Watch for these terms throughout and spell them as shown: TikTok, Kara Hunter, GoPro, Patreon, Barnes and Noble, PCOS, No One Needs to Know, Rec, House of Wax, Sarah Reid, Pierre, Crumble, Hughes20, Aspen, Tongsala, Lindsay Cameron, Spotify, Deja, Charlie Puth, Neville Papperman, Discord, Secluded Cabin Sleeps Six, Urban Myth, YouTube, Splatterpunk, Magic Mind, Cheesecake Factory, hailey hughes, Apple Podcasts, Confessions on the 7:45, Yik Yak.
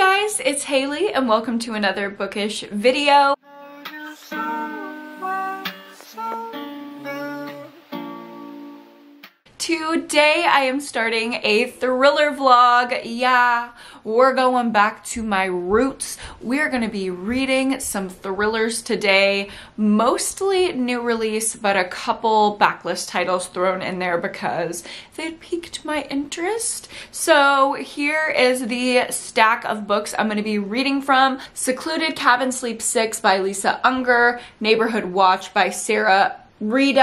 guys, it's Haley and welcome to another bookish video. Today I am starting a thriller vlog. Yeah, we're going back to my roots. We're gonna be reading some thrillers today, mostly new release, but a couple backlist titles thrown in there because they piqued my interest. So here is the stack of books I'm gonna be reading from. Secluded Cabin Sleeps Six by Lisa Unger, Neighborhood Watch by Sarah Reid,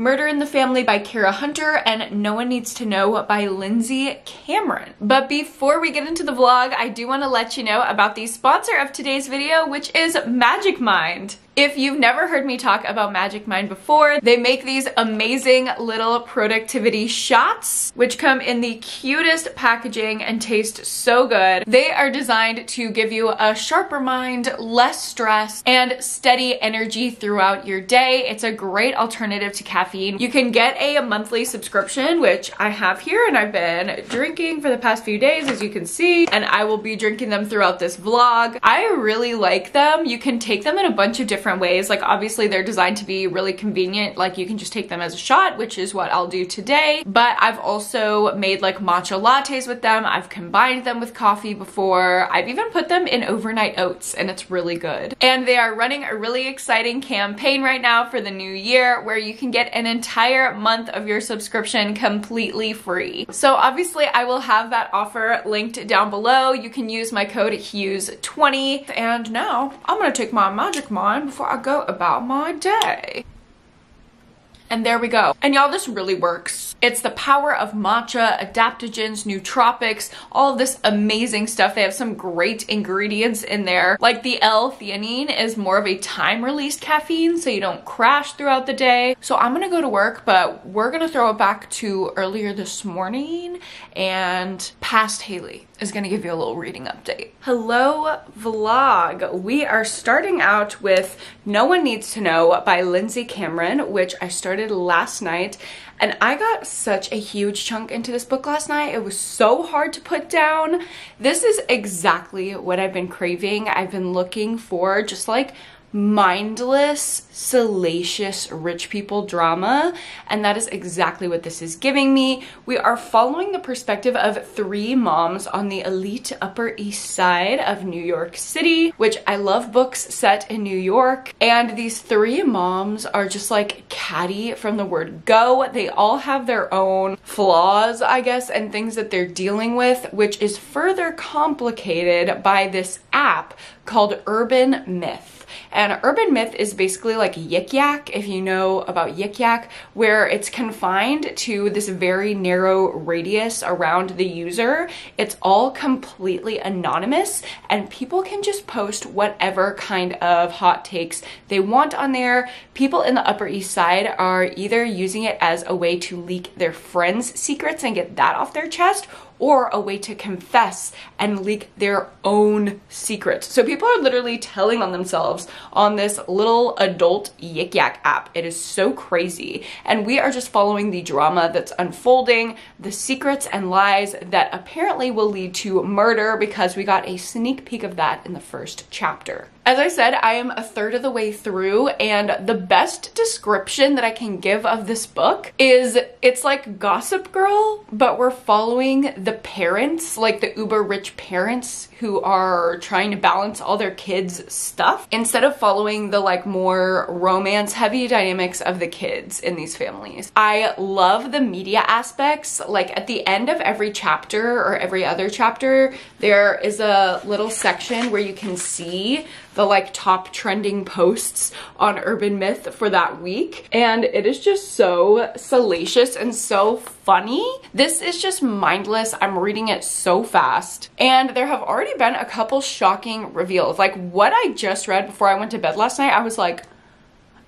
Murder in the Family by Kara Hunter, and No One Needs to Know by Lindsay Cameron. But before we get into the vlog, I do want to let you know about the sponsor of today's video, which is Magic Mind. If you've never heard me talk about Magic Mind before, they make these amazing little productivity shots, which come in the cutest packaging and taste so good. They are designed to give you a sharper mind, less stress, and steady energy throughout your day. It's a great alternative to caffeine. You can get a monthly subscription, which I have here and I've been drinking for the past few days, as you can see, and I will be drinking them throughout this vlog. I really like them. You can take them in a bunch of different ways. Like, obviously they're designed to be really convenient, like you can just take them as a shot, which is what I'll do today, but I've also made like matcha lattes with them. I've combined them with coffee before. I've even put them in overnight oats, and it's really good. And they are running a really exciting campaign right now for the new year where you can get an entire month of your subscription completely free. So obviously I will have that offer linked down below. You can use my code Hughes20. And now I'm gonna take my Magic Mind before I go about my day. And there we go. And y'all, this really works. It's the power of matcha, adaptogens, nootropics, all of this amazing stuff. They have some great ingredients in there. Like the L-theanine is more of a time-released caffeine, so you don't crash throughout the day. So I'm gonna go to work, but we're gonna throw it back to earlier this morning, and past Haley is gonna give you a little reading update. Hello, vlog. We are starting out with No One Needs to Know by Lindsay Cameron, which I started last night, and I got such a huge chunk into this book last night. It was so hard to put down. This is exactly what I've been craving. I've been looking for just like mindless, salacious, rich people drama, and that is exactly what this is giving me. We are following the perspective of three moms on the elite Upper East Side of New York City, which I love books set in New York, and these three moms are just like catty from the word go. They all have their own flaws, I guess, and things that they're dealing with, which is further complicated by this app called Urban Myth. And Urban Myth is basically like Yik Yak, if you know about Yik Yak, where it's confined to this very narrow radius around the user. It's all completely anonymous, and people can just post whatever kind of hot takes they want on there. People in the Upper East Side are either using it as a way to leak their friends' secrets and get that off their chest, or a way to confess and leak their own secrets. So people are literally telling on themselves on this little adult Yik Yak app. It is so crazy. And we are just following the drama that's unfolding, the secrets and lies that apparently will lead to murder, because we got a sneak peek of that in the first chapter. As I said, I am a third of the way through, and the best description that I can give of this book is it's like Gossip Girl, but we're following the parents, like the uber rich parents who are trying to balance all their kids' stuff, instead of following the like more romance heavy dynamics of the kids in these families. I love the media aspects. Like at the end of every chapter or every other chapter, there is a little section where you can see the like top trending posts on Urban Myth for that week, and it is just so salacious and so funny. This is just mindless. I'm reading it so fast, and there have already been a couple shocking reveals. Like what I just read before I went to bed last night, I was like,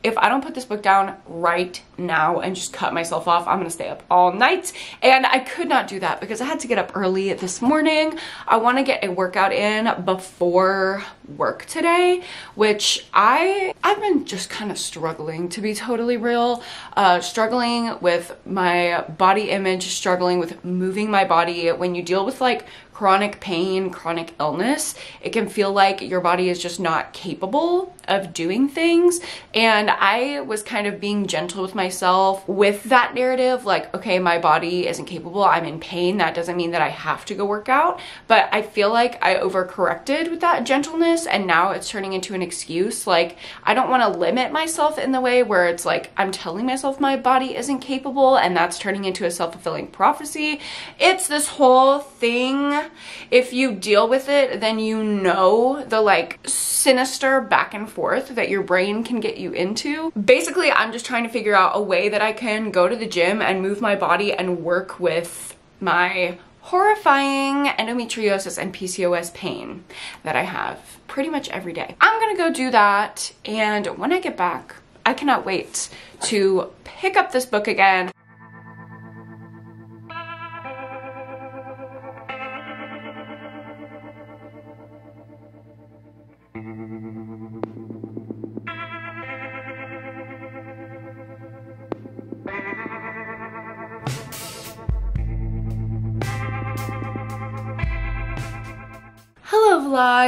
if I don't put this book down right now and just cut myself off, I'm gonna stay up all night. And I could not do that because I had to get up early this morning. I wanna get a workout in before work today, which I've been just kind of struggling, to be totally real. Struggling with my body image, struggling with moving my body. When you deal with like chronic pain, chronic illness, it can feel like your body is just not capable of doing things. And I was kind of being gentle with myself with that narrative, like, okay, my body isn't capable, I'm in pain, that doesn't mean that I have to go work out. But I feel like I overcorrected with that gentleness, and now it's turning into an excuse. Like, I don't want to limit myself in the way where it's like I'm telling myself my body isn't capable, and that's turning into a self-fulfilling prophecy. It's this whole thing. If you deal with it, then you know the like sinister back and forth that your brain can get you into. Basically, I'm just trying to figure out a way that I can go to the gym and move my body and work with my horrifying endometriosis and PCOS pain that I have pretty much every day. I'm gonna go do that, and when I get back, I cannot wait to pick up this book again.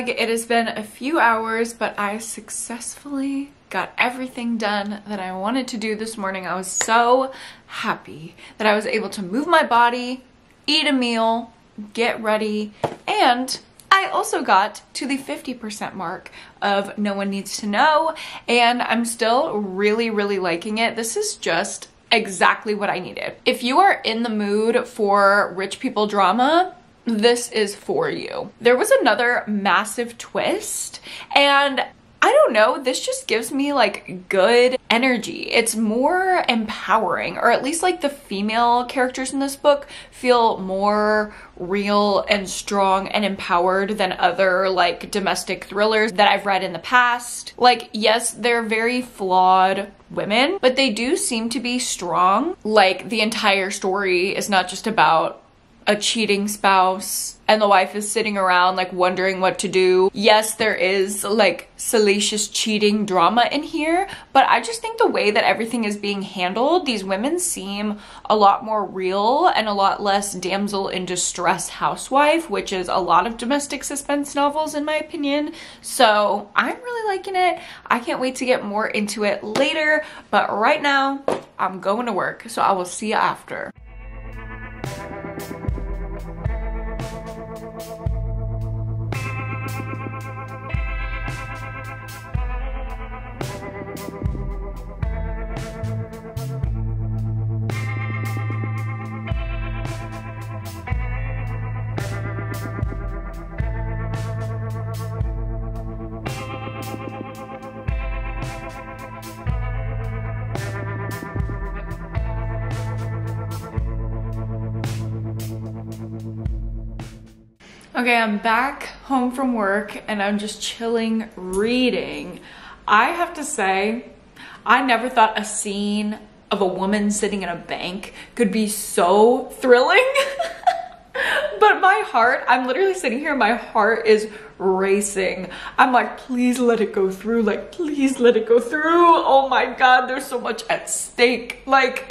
It has been a few hours, but I successfully got everything done that I wanted to do this morning. I was so happy that I was able to move my body, eat a meal, get ready, and I also got to the 50% mark of No One Needs to Know, and I'm still really, really liking it. This is just exactly what I needed. If you are in the mood for rich people drama, this is for you. There was another massive twist, and I don't know, this just gives me like good energy. It's more empowering, or at least like the female characters in this book feel more real and strong and empowered than other like domestic thrillers that I've read in the past. Like, yes, they're very flawed women, but they do seem to be strong. Like, the entire story is not just about a cheating spouse and the wife is sitting around like wondering what to do. Yes, there is like salacious cheating drama in here, but I just think the way that everything is being handled, these women seem a lot more real and a lot less damsel in distress housewife, which is a lot of domestic suspense novels in my opinion. So I'm really liking it. I can't wait to get more into it later, but right now I'm going to work, so I will see you after. Okay, I'm back home from work and I'm just chilling reading. I have to say, I never thought a scene of a woman sitting in a bank could be so thrilling. But my heart, I'm literally sitting here, my heart is racing. I'm like, please let it go through. Like, please let it go through. Oh my God, there's so much at stake. Like,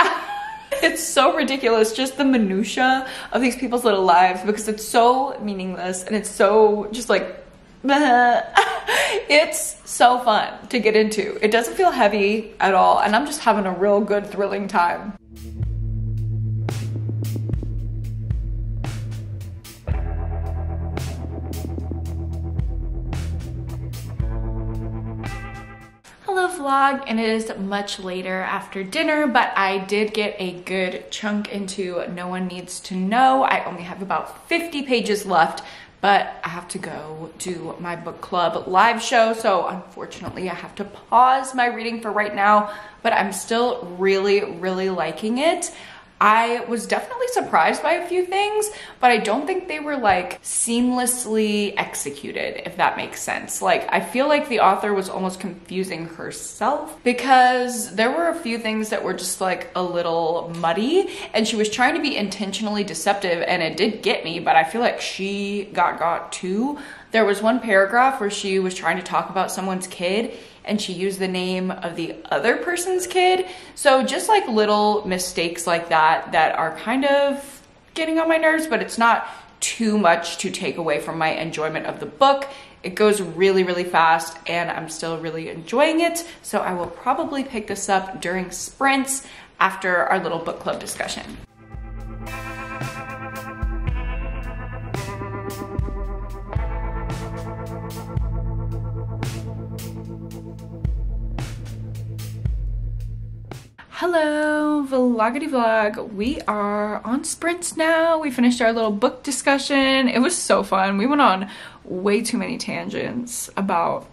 it's so ridiculous, just the minutia of these people's little lives, because it's so meaningless and it's so just like, it's so fun to get into. It doesn't feel heavy at all, and I'm just having a real good thrilling time. Vlog, and it is much later after dinner, but I did get a good chunk into No One Needs to Know. I only have about 50 pages left, but I have to go do my book club live show, so unfortunately I have to pause my reading for right now, but I'm still really, really liking it. I was definitely surprised by a few things, but I don't think they were like seamlessly executed, if that makes sense. Like, I feel like the author was almost confusing herself, because there were a few things that were just like a little muddy, and she was trying to be intentionally deceptive, and it did get me, but I feel like she got too. There was one paragraph where she was trying to talk about someone's kid, and she used the name of the other person's kid. So just like little mistakes like that that are kind of getting on my nerves, but it's not too much to take away from my enjoyment of the book. It goes really, really fast and I'm still really enjoying it. So I will probably pick this up during sprints after our little book club discussion. Hello, vloggity vlog. We are on sprints now. We finished our little book discussion. It was so fun. We went on way too many tangents about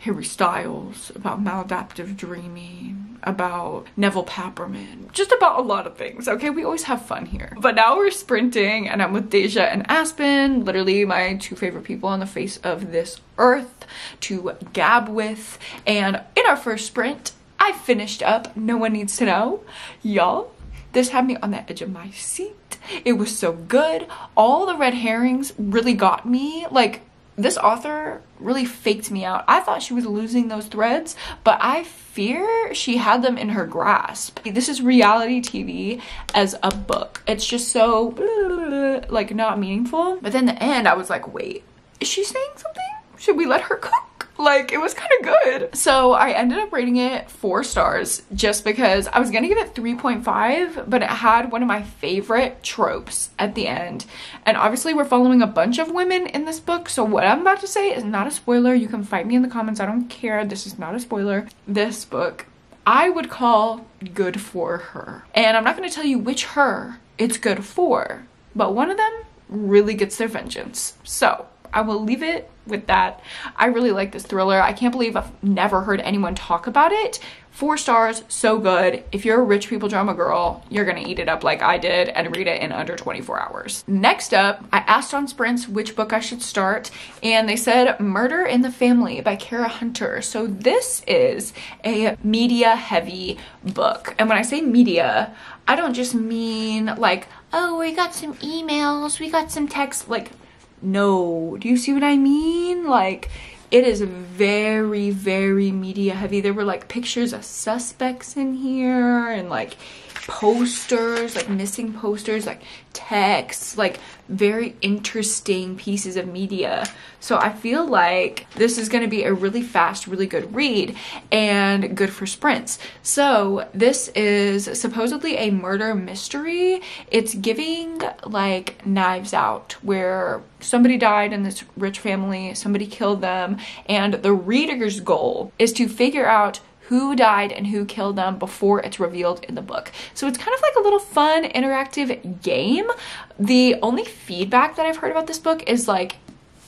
Harry Styles, about maladaptive dreaming, about Neville Papperman, just about a lot of things, okay? We always have fun here. But now we're sprinting and I'm with Deja and Aspen, literally my two favorite people on the face of this earth to gab with. And in our first sprint, I finished up No One Needs to Know. Y'all, this had me on the edge of my seat. It was so good. All the red herrings really got me. Like, this author really faked me out. I thought she was losing those threads, but I fear she had them in her grasp. This is reality TV as a book. It's just so, like, not meaningful. But then the end, I was like, wait, is she saying something? Should we let her cook? Like, it was kind of good. So I ended up rating it 4 stars just because I was gonna give it 3.5, but it had one of my favorite tropes at the end. And obviously we're following a bunch of women in this book, so what I'm about to say is not a spoiler. You can fight me in the comments, I don't care. This is not a spoiler. This book, I would call good for her. And I'm not gonna tell you which her it's good for, but one of them really gets their vengeance. So I will leave it with that. I really like this thriller. I can't believe I've never heard anyone talk about it. 4 stars, so good. If you're a rich people drama girl, you're gonna eat it up like I did and read it in under 24 hours. Next up, I asked on Sprints which book I should start, and they said Murder in the Family by Kara Hunter. So this is a media heavy book. And when I say media, I don't just mean like, oh, we got some emails, we got some texts, like, no. Do you see what I mean? Like, it is very, very media heavy. There were like pictures of suspects in here and like posters, like missing posters, like texts, like very interesting pieces of media. So I feel like this is going to be a really fast, really good read and good for sprints. So this is supposedly a murder mystery. It's giving like Knives Out, where somebody died in this rich family, somebody killed them, and the reader's goal is to figure out who died and who killed them before it's revealed in the book. So it's kind of like a little fun interactive game. The only feedback that I've heard about this book is like,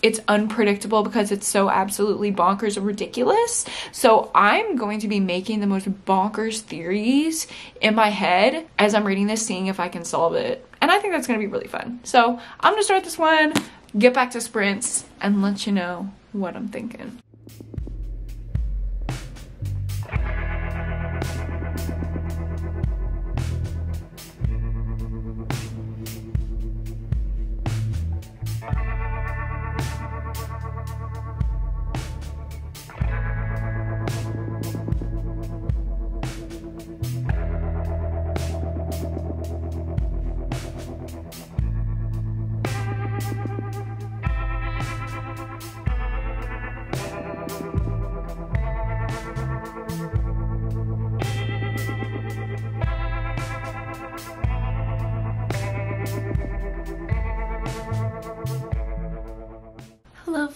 it's unpredictable because it's so absolutely bonkers and ridiculous. So I'm going to be making the most bonkers theories in my head as I'm reading this, seeing if I can solve it. And I think that's gonna be really fun. So I'm gonna start this one, get back to sprints, and let you know what I'm thinking.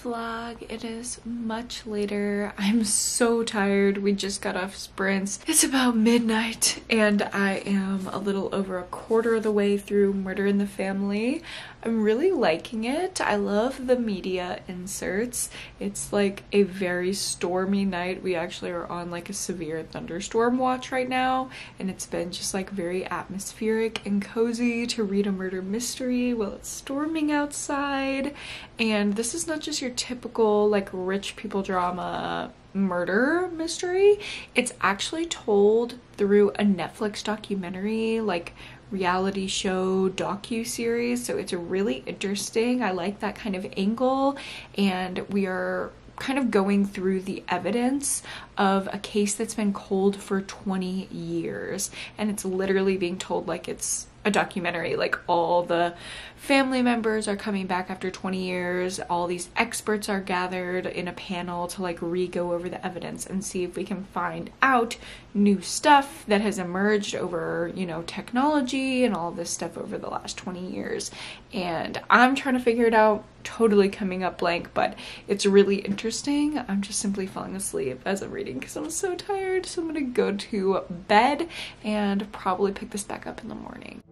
Vlog. It is much later. I'm so tired. We just got off sprints. It's about midnight and I am a little over a quarter of the way through Murder in the Family. I'm really liking it. I love the media inserts. It's like a very stormy night. We actually are on like a severe thunderstorm watch right now, and it's been just like very atmospheric and cozy to read a murder mystery while it's storming outside. And this is not just your typical like rich people drama murder mystery. It's actually told through a Netflix documentary, like reality show docu-series. So it's really interesting. I like that kind of angle, and we are kind of going through the evidence of a case that's been cold for 20 years, and it's literally being told like it's a documentary. Like, all the family members are coming back after 20 years. All these experts are gathered in a panel to, like, re-go over the evidence and see if we can find out new stuff that has emerged over, you know, technology and all this stuff over the last 20 years. And I'm trying to figure it out, totally coming up blank, but it's really interesting. I'm just simply falling asleep as I'm reading because I'm so tired, so I'm gonna go to bed and probably pick this back up in the morning.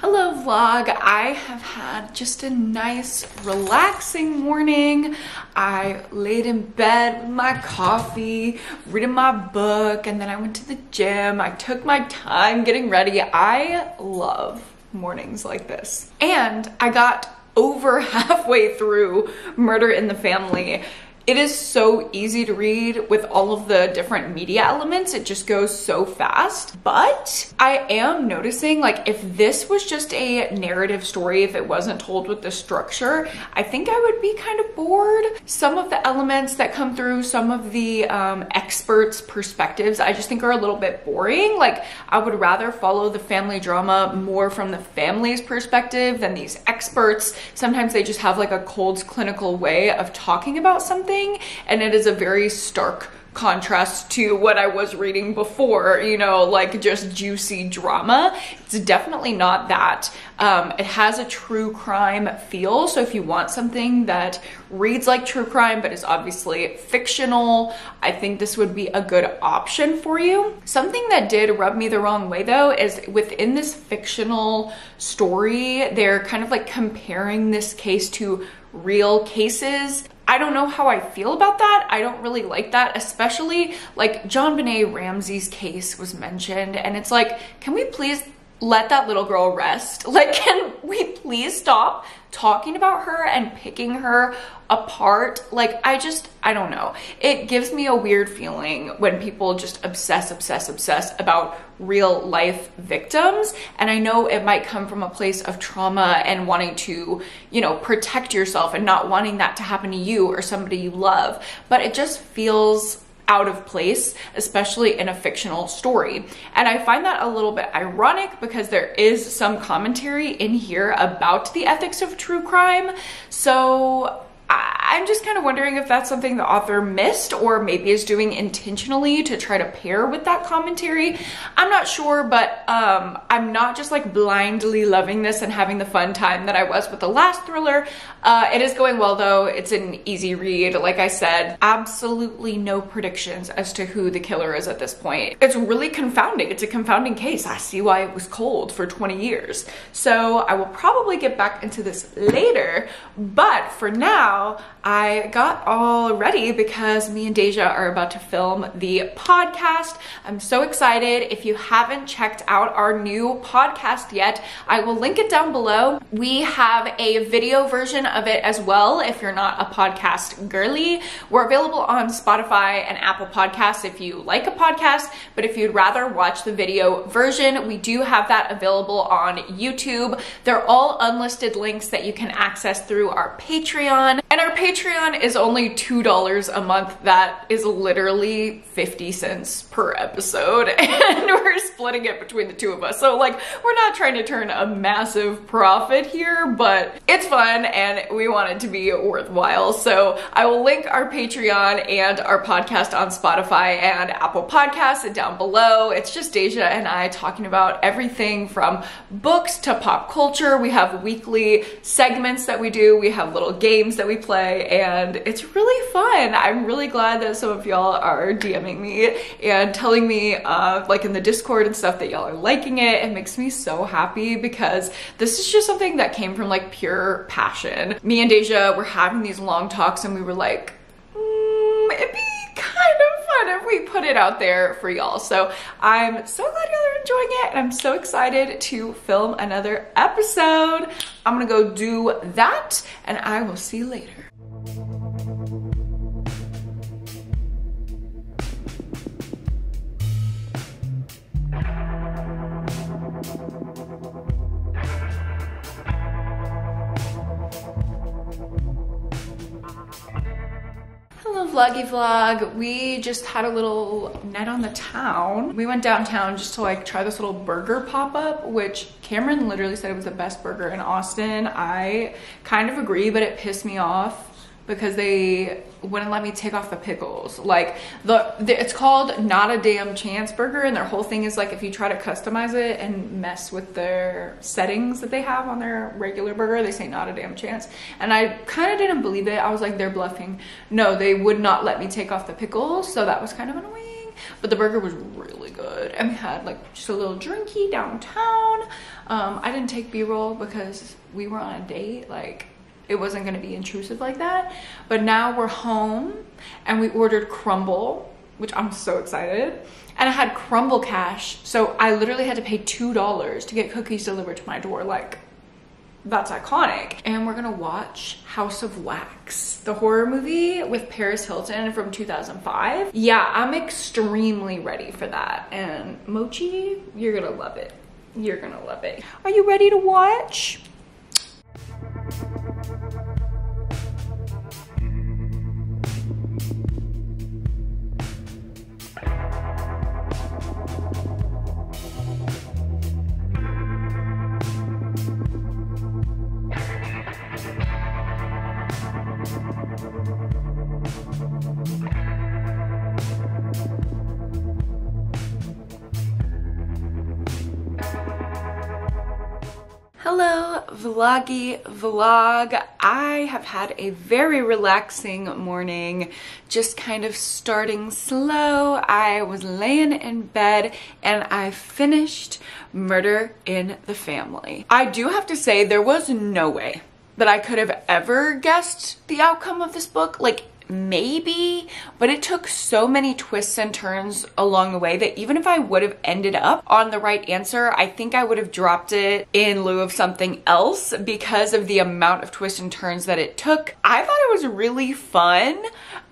Hello vlog, I have had just a nice relaxing morning. I laid in bed with my coffee, reading my book, and then I went to the gym. I took my time getting ready. I love mornings like this. And I got over halfway through Murder in the Family. It is so easy to read with all of the different media elements. It just goes so fast. But I am noticing, like, if this was just a narrative story, if it wasn't told with the structure, I think I would be kind of bored. Some of the elements that come through, some of the experts' perspectives, I just think are a little bit boring. Like, I would rather follow the family drama more from the family's perspective than these experts. Sometimes they just have, like, a cold, clinical way of talking about something. And it is a very stark contrast to what I was reading before, you know, like just juicy drama. It's definitely not that. It has a true crime feel, so if you want something that reads like true crime but is obviously fictional, I think this would be a good option for you. Something that did rub me the wrong way though is within this fictional story, they're kind of like comparing this case to real cases. I don't know how I feel about that. I don't really like that, especially like JonBenet Ramsey's case was mentioned, and it's like, can we please let that little girl rest? Like, can we please stop talking about her and picking her apart? Like, I don't know. It gives me a weird feeling when people just obsess about real life victims. And I know it might come from a place of trauma and wanting to, you know, protect yourself and not wanting that to happen to you or somebody you love, but it just feels out of place, especially in a fictional story. And I find that a little bit ironic because there is some commentary in here about the ethics of true crime. So I'm just kind of wondering if that's something the author missed or maybe is doing intentionally to try to pair with that commentary. I'm not sure, but I'm not just like blindly loving this and having the fun time that I was with the last thriller. It is going well though. It's an easy read. Like I said, absolutely no predictions as to who the killer is at this point. It's really confounding. It's a confounding case. I see why it was cold for 20 years. So I will probably get back into this later, but for now, I got all ready because me and Deja are about to film the podcast. I'm so excited. If you haven't checked out our new podcast yet, I will link it down below. We have a video version of it as well if you're not a podcast girly. We're available on Spotify and Apple Podcasts if you like a podcast, but if you'd rather watch the video version, we do have that available on YouTube. They're all unlisted links that you can access through our Patreon. And our Patreon is only $2 a month. That is literally 50 cents per episode. And we're splitting it between the two of us. So like, we're not trying to turn a massive profit here, but it's fun and we want it to be worthwhile. So I will link our Patreon and our podcast on Spotify and Apple Podcasts down below. It's just Deja and I talking about everything from books to pop culture. We have weekly segments that we do. We have little games that we play and it's really fun. I'm really glad that some of y'all are DMing me and telling me like in the Discord and stuff that y'all are liking it. It makes me so happy because this is just something that came from like pure passion. Me and Deja were having these long talks and we were like, it'd be kind of fun if we put it out there for y'all. So I'm so glad y'all are enjoying it and I'm so excited to film another episode. I'm gonna go do that and I will see you later. vloggy vlog. We just had a little night on the town. We went downtown just to like try this little burger pop-up, which Cameron literally said it was the best burger in Austin. I kind of agree, but it pissed me off because they wouldn't let me take off the pickles. Like it's called Not a Damn Chance Burger, and their whole thing is like if you try to customize it and mess with their settings that they have on their regular burger, they say not a damn chance. And I kind of didn't believe it. I was like, they're bluffing. No, they would not let me take off the pickles, so that was kind of annoying. But the burger was really good, and we had like just a little drinky downtown. I didn't take B-roll because we were on a date. Like, it wasn't gonna be intrusive like that. But now we're home and we ordered Crumble, which I'm so excited. And I had Crumble cash, so I literally had to pay $2 to get cookies delivered to my door. Like, that's iconic. And we're gonna watch House of Wax, the horror movie with Paris Hilton from 2005. Yeah, I'm extremely ready for that. And Mochi, you're gonna love it. You're gonna love it. Are you ready to watch? Hello, vloggy vlog. I have had a very relaxing morning, just kind of starting slow. I was laying in bed and I finished Murder in the Family. I do have to say, there was no way that I could have ever guessed the outcome of this book. Like, maybe, but it took so many twists and turns along the way that even if I would have ended up on the right answer, I think I would have dropped it in lieu of something else because of the amount of twists and turns that it took. I thought it was really fun.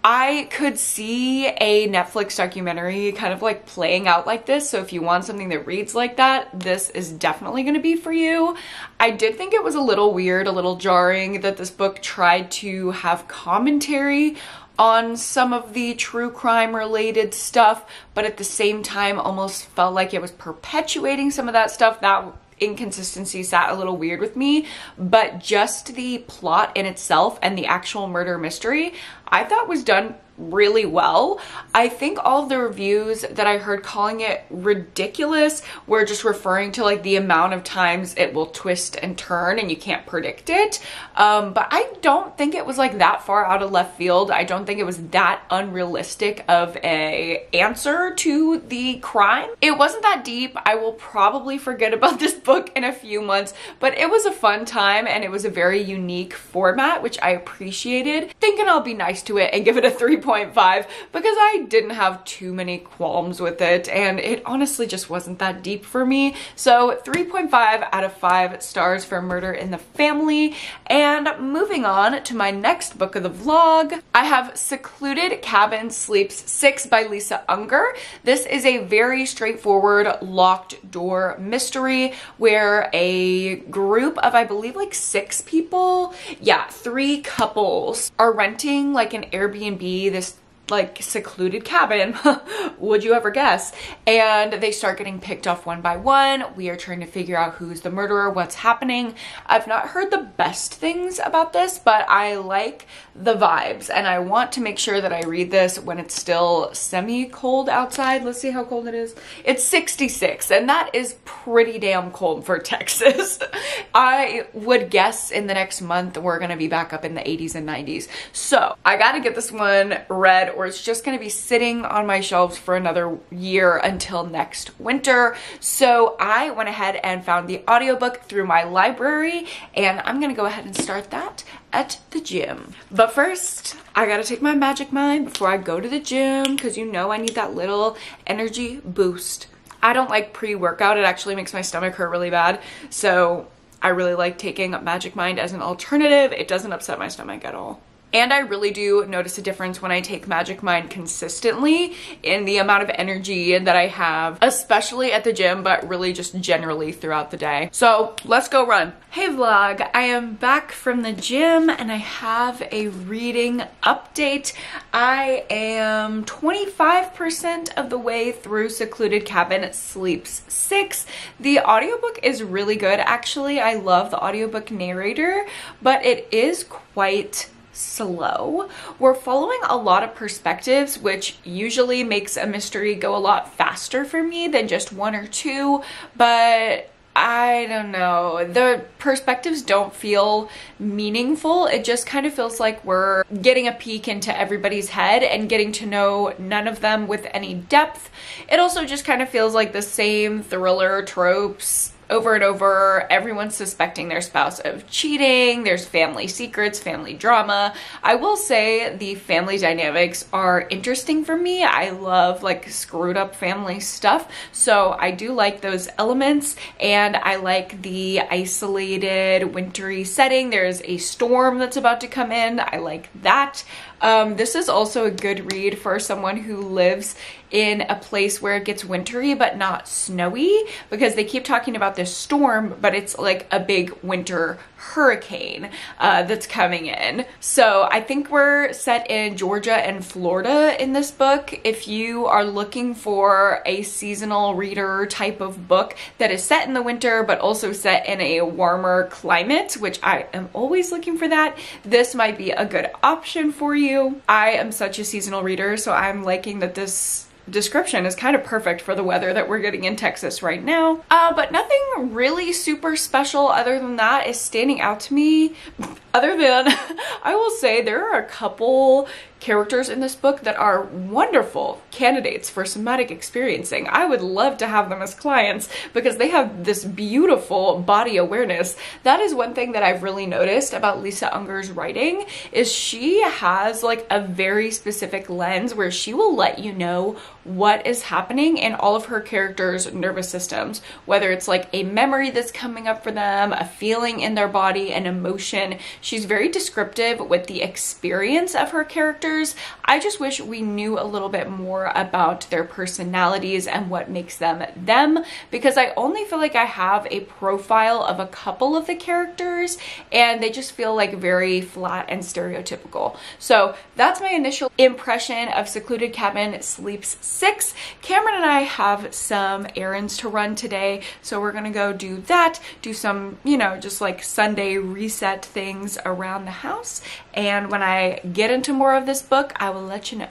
I could see a Netflix documentary kind of like playing out like this, so if you want something that reads like that, this is definitely gonna be for you. I did think it was a little weird, a little jarring that this book tried to have commentary on some of the true crime related stuff, but at the same time almost felt like it was perpetuating some of that stuff. That inconsistency sat a little weird with me, but just the plot in itself and the actual murder mystery I thought was done really well. I think all the reviews that I heard calling it ridiculous were just referring to like the amount of times it will twist and turn and you can't predict it. But I don't think it was like that far out of left field. I don't think it was that unrealistic of a answer to the crime. It wasn't that deep. I will probably forget about this book in a few months, but it was a fun time and it was a very unique format, which I appreciated. Thinking I'll be nice to it and give it a 3.5 because I didn't have too many qualms with it, and it honestly just wasn't that deep for me. So 3.5 out of 5 stars for Murder in the Family. And moving on to my next book of the vlog, I have Secluded Cabin Sleeps 6 by Lisa Unger. This is a very straightforward locked door mystery where a group of, I believe, like 6 people, yeah, 3 couples are renting like an Airbnb, this like secluded cabin, would you ever guess? And they start getting picked off one by one. We are trying to figure out who's the murderer, what's happening. I've not heard the best things about this, but I like the vibes and I want to make sure that I read this when it's still semi-cold outside. Let's see how cold it is. It's 66, and that is pretty damn cold for Texas. I would guess in the next month we're gonna be back up in the 80s and 90s. So I gotta get this one read, or it's just gonna be sitting on my shelves for another year until next winter. So I went ahead and found the audiobook through my library, and I'm gonna go ahead and start that at the gym. But first, I gotta take my Magic Mind before I go to the gym, because you know I need that little energy boost. I don't like pre-workout, it actually makes my stomach hurt really bad, so I really like taking Magic Mind as an alternative. It doesn't upset my stomach at all. And I really do notice a difference when I take Magic Mind consistently in the amount of energy that I have, especially at the gym, but really just generally throughout the day. So let's go run. Hey vlog, I am back from the gym and I have a reading update. I am 25% of the way through Secluded Cabin Sleeps 6. The audiobook is really good, actually. I love the audiobook narrator, but it is quite slow. We're following a lot of perspectives, which usually makes a mystery go a lot faster for me than just one or two, but I don't know. The perspectives don't feel meaningful. It just kind of feels like we're getting a peek into everybody's head and getting to know none of them with any depth. It also just kind of feels like the same thriller tropes over and over. Everyone's suspecting their spouse of cheating. There's family secrets, family drama. I will say the family dynamics are interesting for me. I love like screwed up family stuff. So I do like those elements, and I like the isolated wintry setting. There's a storm that's about to come in. I like that. This is also a good read for someone who lives in a place where it gets wintry but not snowy, because they keep talking about this storm, but it's like a big winter hurricane that's coming in. So I think we're set in Georgia and Florida in this book. If you are looking for a seasonal reader type of book that is set in the winter but also set in a warmer climate, which I am always looking for that, this might be a good option for you. I am such a seasonal reader, so I'm liking that this description is kind of perfect for the weather that we're getting in Texas right now. But nothing really super special other than that is standing out to me. Other than, I will say there are a couple characters in this book that are wonderful candidates for somatic experiencing. I would love to have them as clients because they have this beautiful body awareness. That is one thing that I've really noticed about Lisa Unger's writing, is she has like a very specific lens where she will let you know what is happening in all of her characters' nervous systems, whether it's like a memory that's coming up for them, a feeling in their body, an emotion. She's very descriptive with the experience of her characters. I just wish we knew a little bit more about their personalities and what makes them them, because I only feel like I have a profile of a couple of the characters and they just feel like very flat and stereotypical. So that's my initial impression of Secluded Cabin Sleeps 6. Cameron and I have some errands to run today, so we're gonna go do that, do some, you know, just like Sunday reset things around the house, and when I get into more of this book, I will let you know.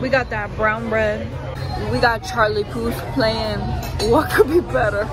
We got that brown bread. We got Charlie Puth playing What Could Be Better.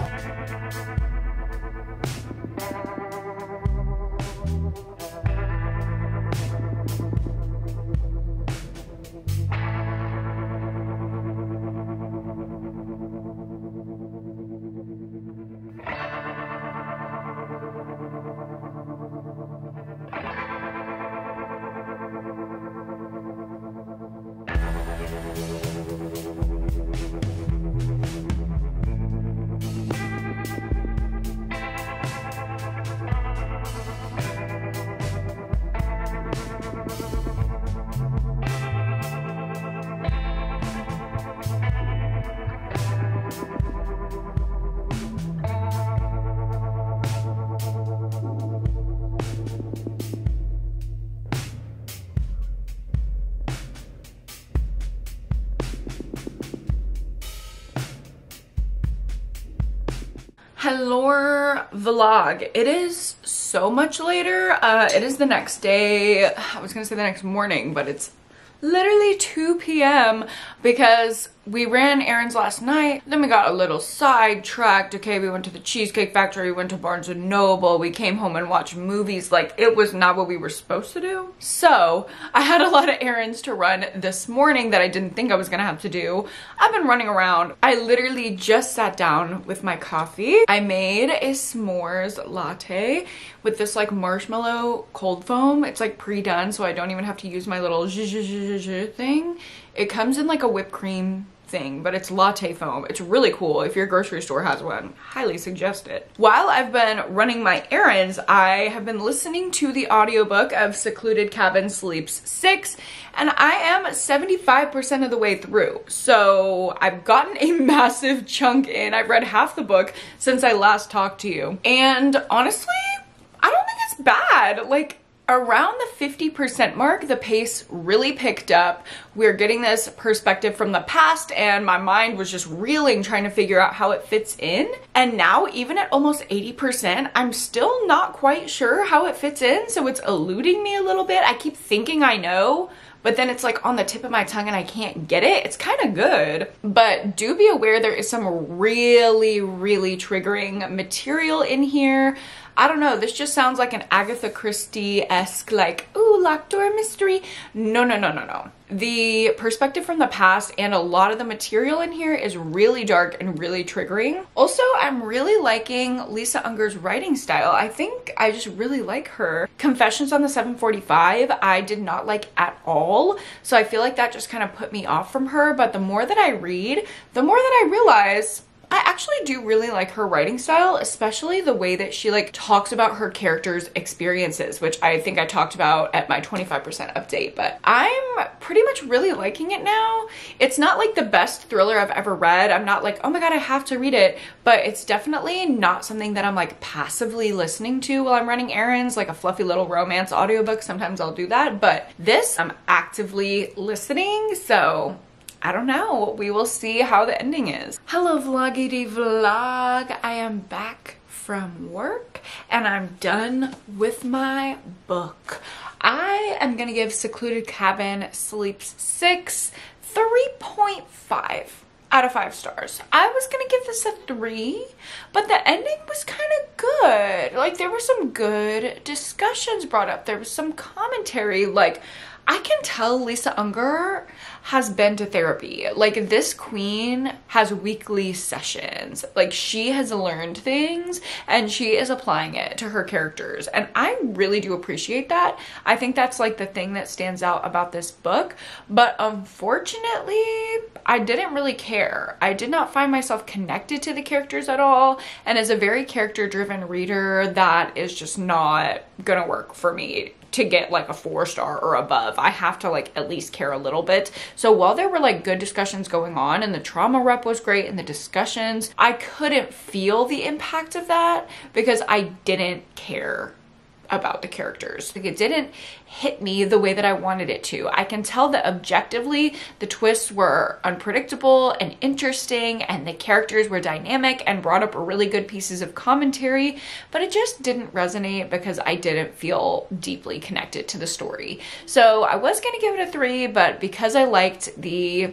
Hello vlog. It is so much later. It is the next day. I was gonna say the next morning, but it's literally 2 p.m. because we ran errands last night, then we got a little sidetracked. Okay, we went to the Cheesecake Factory, went to Barnes and Noble, we came home and watched movies. Like, it was not what we were supposed to do. So I had a lot of errands to run this morning that I didn't think I was gonna have to do. I've been running around. I literally just sat down with my coffee. I made a s'mores latte with this like marshmallow cold foam. It's like pre-done, so I don't even have to use my little thing. It comes in like a whipped cream thing, but it's latte foam. It's really cool. If your grocery store has one, highly suggest it. While I've been running my errands, I have been listening to the audiobook of Secluded Cabin Sleeps 6, and I am 75% of the way through. So I've gotten a massive chunk in. I've read half the book since I last talked to you. And honestly, I don't think it's bad. Like, around the 50% mark, the pace really picked up. We're getting this perspective from the past, and my mind was just reeling trying to figure out how it fits in. And now, even at almost 80%, I'm still not quite sure how it fits in, so it's eluding me a little bit. I keep thinking I know, but then it's like on the tip of my tongue and I can't get it. It's kind of good, but do be aware there is some really, really triggering material in here. I don't know, this just sounds like an Agatha Christie-esque, like, ooh, locked door mystery. No, no, no, no, no. The perspective from the past and a lot of the material in here is really dark and really triggering. Also, I'm really liking Lisa Unger's writing style. I think I just really like her. Confessions on the 7:45, I did not like at all. So I feel like that just kind of put me off from her. But the more that I read, the more that I realize I actually do really like her writing style, especially the way that she like talks about her character's experiences, which I think I talked about at my 25% update, but I'm pretty much really liking it now. It's not like the best thriller I've ever read. I'm not like, oh my God, I have to read it, but it's definitely not something that I'm like passively listening to while I'm running errands, like a fluffy little romance audiobook. Sometimes I'll do that, but this I'm actively listening, so I don't know. We will see how the ending is. Hello vloggity vlog. I am back from work and I'm done with my book. I am gonna give Secluded Cabin Sleeps 6 3.5 out of 5 stars. I was gonna give this a 3, but the ending was kind of good. Like, there were some good discussions brought up. There was some commentary. Like, I can tell Lisa Unger has been to therapy. Like, this queen has weekly sessions. Like, she has learned things and she is applying it to her characters. And I really do appreciate that. I think that's like the thing that stands out about this book. But unfortunately, I didn't really care. I did not find myself connected to the characters at all. And as a very character-driven reader, that is just not gonna work for me to get like a 4-star or above. I have to like at least care a little bit. So while there were like good discussions going on and the trauma rep was great and the discussions, I couldn't feel the impact of that because I didn't care about the characters. Like, it didn't hit me the way that I wanted it to. I can tell that objectively the twists were unpredictable and interesting and the characters were dynamic and brought up really good pieces of commentary, but it just didn't resonate because I didn't feel deeply connected to the story. So I was gonna give it a 3, but because I liked the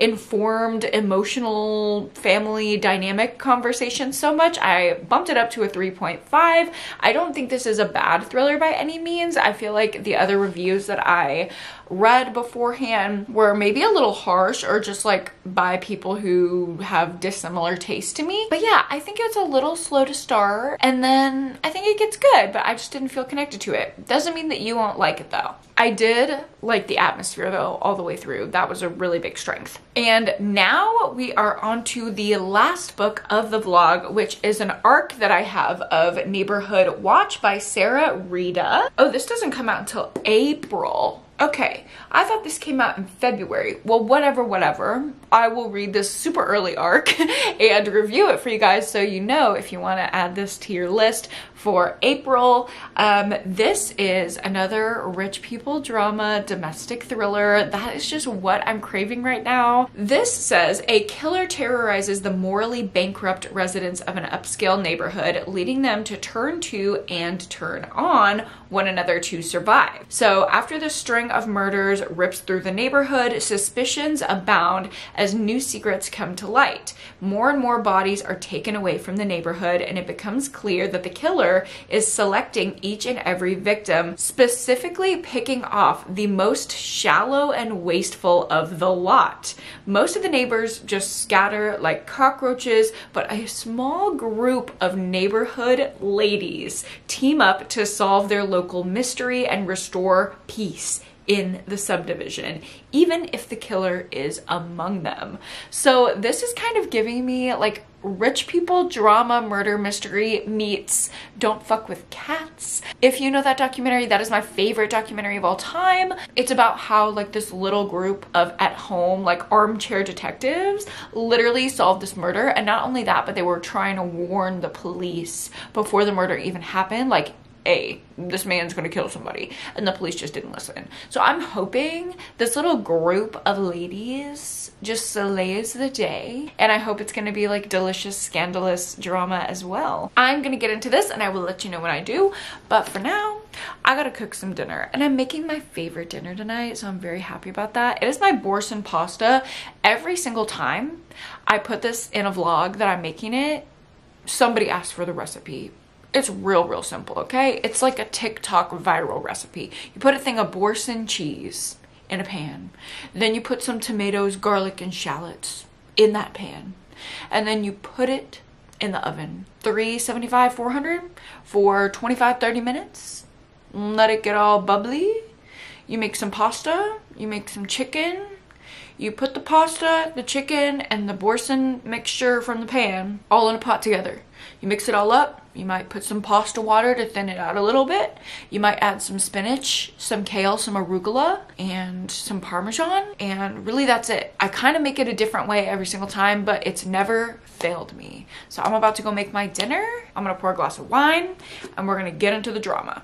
informed, emotional family dynamic conversation so much, I bumped it up to a 3.5. I don't think this is a bad thriller by any means. I feel like the other reviews that I read beforehand were maybe a little harsh or just like by people who have dissimilar tastes to me. But yeah, I think it's a little slow to start and then I think it gets good, but I just didn't feel connected to it. Doesn't mean that you won't like it though. I did like the atmosphere though all the way through. That was a really big strength. And now we are on to the last book of the vlog, which is an arc that I have of Neighborhood Watch by Sarah Reid. Oh, this doesn't come out until April. Okay, I thought this came out in February. Well, whatever, whatever. I will read this super early arc and review it for you guys so you know if you want to add this to your list for April. This is another rich people drama, domestic thriller. That is just what I'm craving right now. This says, a killer terrorizes the morally bankrupt residents of an upscale neighborhood, leading them to turn to and turn on one another to survive. So after the string string of murders rips through the neighborhood, suspicions abound as new secrets come to light. More and more bodies are taken away from the neighborhood, and it becomes clear that the killer is selecting each and every victim, specifically picking off the most shallow and wasteful of the lot. Most of the neighbors just scatter like cockroaches, but a small group of neighborhood ladies team up to solve their local mystery and restore peace in the subdivision, even if the killer is among them. So this is kind of giving me like rich people drama murder mystery meets Don't Fuck With Cats. If you know that documentary, that is my favorite documentary of all time. It's about how like this little group of at home like armchair detectives literally solved this murder, and not only that, but they were trying to warn the police before the murder even happened, like, hey, this man's gonna kill somebody, and the police just didn't listen. So I'm hoping this little group of ladies just slays the day, and I hope it's gonna be like delicious, scandalous drama as well. I'm gonna get into this and I will let you know when I do, but for now, I gotta cook some dinner, and I'm making my favorite dinner tonight, so I'm very happy about that. It is my Boursin pasta. Every single time I put this in a vlog that I'm making it, somebody asks for the recipe. It's real simple, okay? It's like a TikTok viral recipe. You put a thing of Boursin cheese in a pan. Then you put some tomatoes, garlic, and shallots in that pan. And then you put it in the oven. 375, 400 for 25, 30 minutes. Let it get all bubbly. You make some pasta. You make some chicken. You put the pasta, the chicken, and the Boursin mixture from the pan all in a pot together. You mix it all up. You might put some pasta water to thin it out a little bit. You might add some spinach, some kale, some arugula, and some Parmesan. And really that's it. I kind of make it a different way every single time, but it's never failed me. So I'm about to go make my dinner. I'm gonna pour a glass of wine, and we're gonna get into the drama.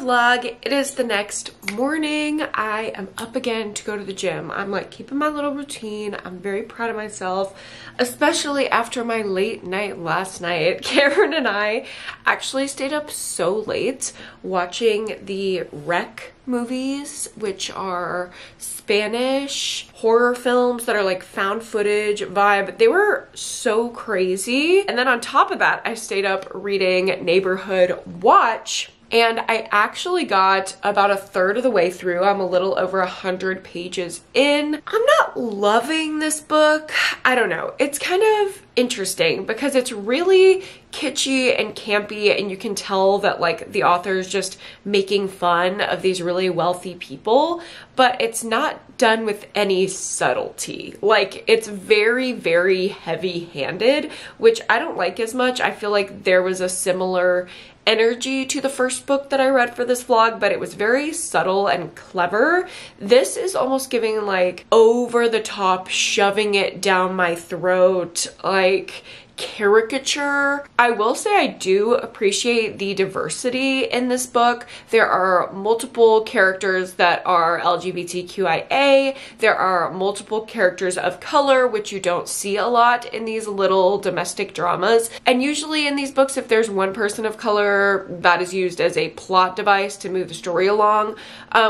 Vlog. It is the next morning. I am up again to go to the gym. I'm like keeping my little routine. I'm very proud of myself, especially after my late night last night. Cameron and I actually stayed up so late watching the Rec movies, which are Spanish horror films that are like found footage vibe. They were so crazy. And then on top of that, I stayed up reading Neighborhood Watch. And I actually got about a third of the way through. I'm a little over 100 pages in. I'm not loving this book. I don't know. It's kind of interesting because it's really kitschy and campy, and you can tell that like the author's just making fun of these really wealthy people, but it's not done with any subtlety. Like it's very heavy-handed, which I don't like as much. I feel like there was a similar energy to the first book that I read for this vlog, but it was very subtle and clever. This is almost giving like over the top, shoving it down my throat, like caricature. I will say I do appreciate the diversity in this book. There are multiple characters that are LGBTQIA. There are multiple characters of color, which you don't see a lot in these little domestic dramas. And usually in these books, if there's one person of color, that is used as a plot device to move the story along,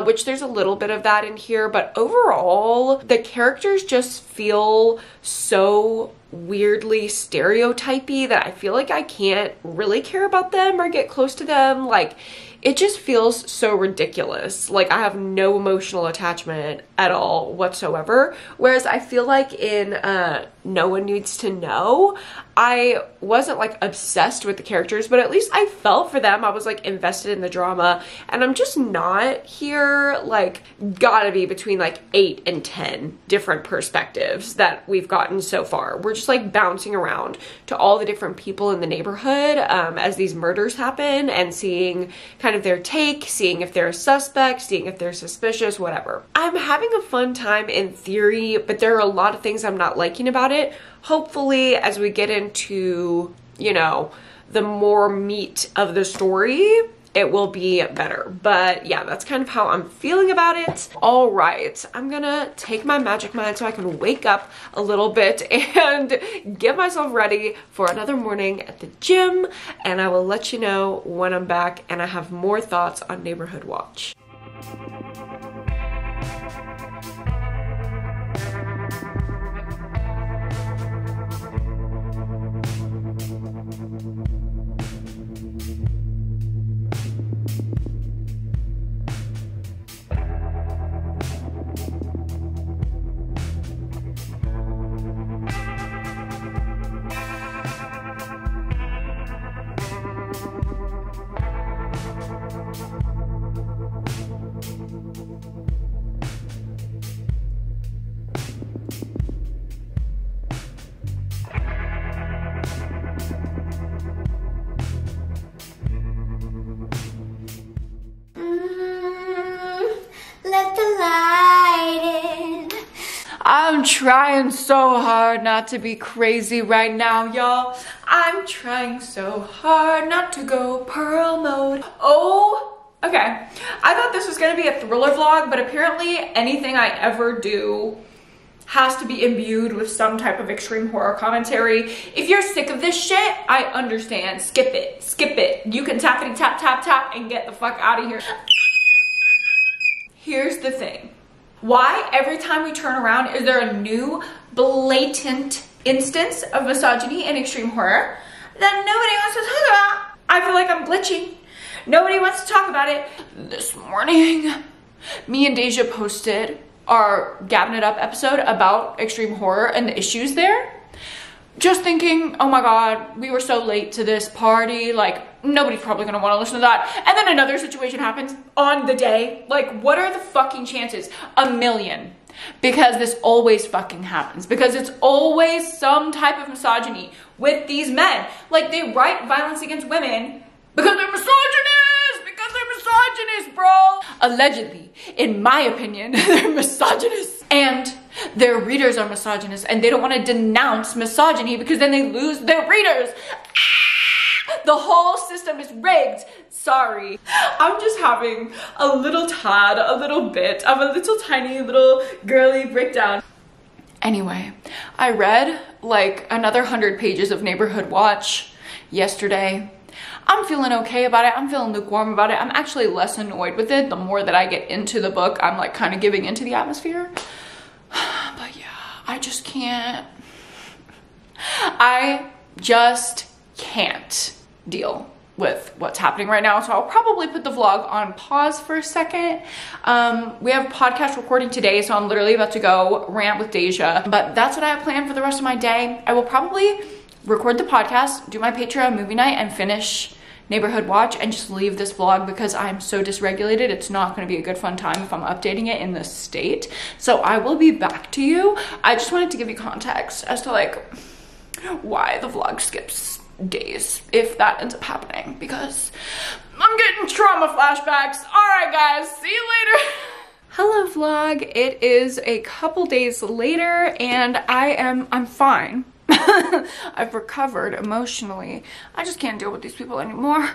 which there's a little bit of that in here. But overall, the characters just feel so weirdly stereotypy that I feel like I can't really care about them or get close to them. Like it just feels so ridiculous. Like, I have no emotional attachment at all whatsoever. Whereas I feel like in No One Needs to Know, I wasn't like obsessed with the characters, but at least I felt for them. I was like invested in the drama, and I'm just not here. Like, gotta be between like 8 and 10 different perspectives that we've gotten so far. We're just like bouncing around to all the different people in the neighborhood as these murders happen, and seeing kind of their take, seeing if they're a suspect, seeing if they're suspicious, whatever. I'm having a fun time in theory, but there are a lot of things I'm not liking about it. Hopefully, as we get into, you know, the more meat of the story, it will be better. But yeah, that's kind of how I'm feeling about it. All right, I'm gonna take my Magic Mind so I can wake up a little bit and get myself ready for another morning at the gym. And I will let you know when I'm back and I have more thoughts on Neighborhood Watch. I'm trying so hard not to be crazy right now, y'all. I'm trying so hard not to go pearl mode. Oh, okay. I thought this was gonna be a thriller vlog, but apparently anything I ever do has to be imbued with some type of extreme horror commentary. If you're sick of this shit, I understand. Skip it, skip it. You can tappity tap, tap, tap and get the fuck out of here. Here's the thing. Why every time we turn around is there a new blatant instance of misogyny and extreme horror that nobody wants to talk about? I feel like I'm glitching. Nobody wants to talk about it. This morning, me and Deja posted our Gabbin' It Up episode about extreme horror and the issues there. Just thinking, oh my God, we were so late to this party. Like, nobody's probably gonna wanna listen to that. And then another situation happens on the day. Like, what are the fucking chances? 1,000,000. Because this always fucking happens. Because it's always some type of misogyny with these men. Like, they write violence against women because they're misogynists! Because they're misogynists, bro! Allegedly, in my opinion, they're misogynists. And their readers are misogynists, and they don't want to denounce misogyny because then they lose their readers. Ah! The whole system is rigged. Sorry. I'm just having a little tiny little girly breakdown. Anyway, I read like another 100 pages of Neighborhood Watch yesterday. I'm feeling okay about it. I'm feeling lukewarm about it. I'm actually less annoyed with it. The more that I get into the book, I'm like kind of giving into the atmosphere. But yeah, I just can't deal with what's happening right now. So I'll probably put the vlog on pause for a second. We have a podcast recording today, so I'm literally about to go rant with Deja. But that's what I have planned for the rest of my day. I will probably record the podcast, do my Patreon movie night, and finish Neighborhood Watch and just leave this vlog because I'm so dysregulated. It's not going to be a good fun time if I'm updating it in this state. So I will be back to you. I just wanted to give you context as to like why the vlog skips days if that ends up happening, because I'm getting trauma flashbacks. All right, guys, see you later. Hello vlog. It is a couple days later and I'm fine. I've recovered emotionally. I just can't deal with these people anymore.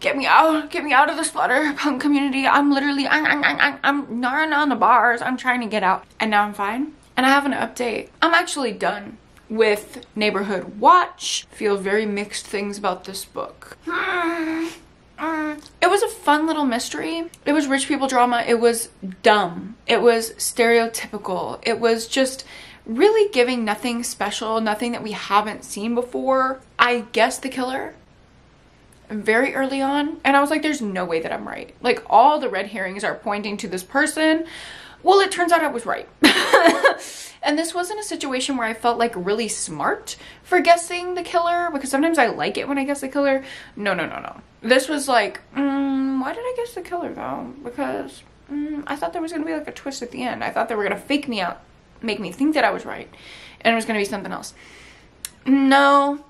Get me out of this Splatterpunk community. I'm literally, I'm gnawing on the bars. I'm trying to get out. And now I'm fine. And I have an update. I'm actually done with Neighborhood Watch. Feel very mixed things about this book. It was a fun little mystery. It was rich people drama. It was dumb. It was stereotypical. It was just really giving nothing special, nothing that we haven't seen before. I guess the killer very early on, and I was like, there's no way that I'm right. Like, all the red herrings are pointing to this person. Well, it turns out I was right. And this wasn't a situation where I felt like really smart for guessing the killer, because sometimes I like it when I guess the killer. No. This was like, why did I guess the killer though? Because I thought there was going to be like a twist at the end. I thought they were going to fake me out, make me think that I was right, and it was going to be something else. No.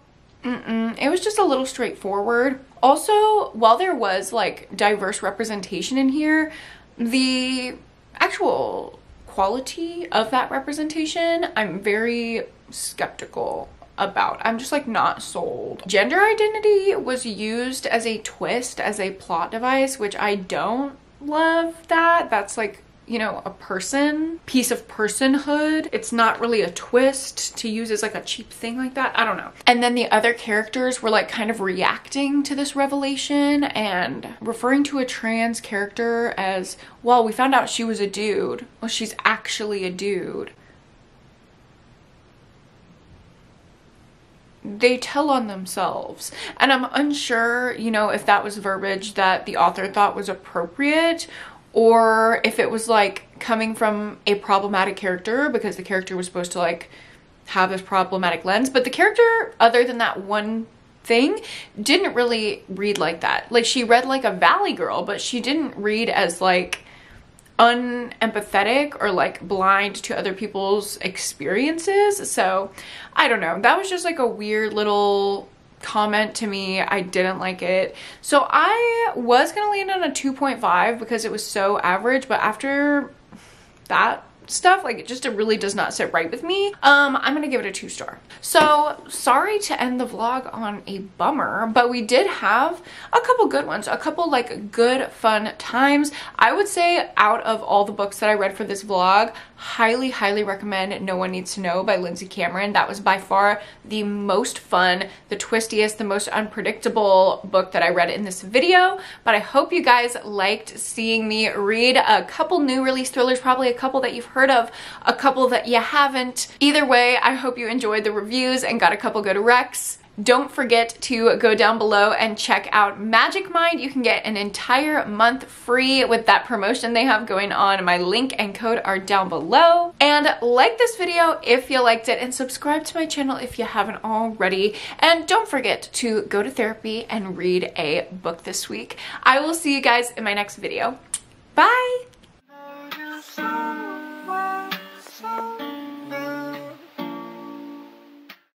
It was just a little straightforward. Also, while there was like diverse representation in here, the actual quality of that representation, I'm very skeptical about. I'm just like not sold. Gender identity was used as a twist, as a plot device, which I don't love that. That's like, you know, a person, piece of personhood. It's not really a twist to use as like a cheap thing like that. I don't know. And then the other characters were like kind of reacting to this revelation and referring to a trans character as, well, we found out she was a dude. Well, she's actually a dude. They tell on themselves. And I'm unsure, you know, if that was verbiage that the author thought was appropriate, or if it was like coming from a problematic character because the character was supposed to like have this problematic lens. But the character, other than that one thing, didn't really read like that. Like, she read like a valley girl, but she didn't read as like unempathetic or like blind to other people's experiences. So I don't know. That was just like a weird little comment to me. I didn't like it. So I was gonna land on a 2.5 because it was so average, but after that stuff, like, it just, it really does not sit right with me. I'm gonna give it a 2-star. So sorry to end the vlog on a bummer, but we did have a couple good ones, a couple like good fun times. I would say out of all the books that I read for this vlog, highly recommend No One Needs to Know by Lindsay Cameron. That was by far the most fun, the twistiest, the most unpredictable book that I read in this video. But I hope you guys liked seeing me read a couple new release thrillers, probably a couple that you've heard of, a couple that you haven't. Either way, I hope you enjoyed the reviews and got a couple good recs. Don't forget to go down below and check out Magic Mind. You can get an entire month free with that promotion they have going on. My link and code are down below. And like this video if you liked it, and subscribe to my channel if you haven't already. And don't forget to go to therapy and read a book this week. I will see you guys in my next video. Bye!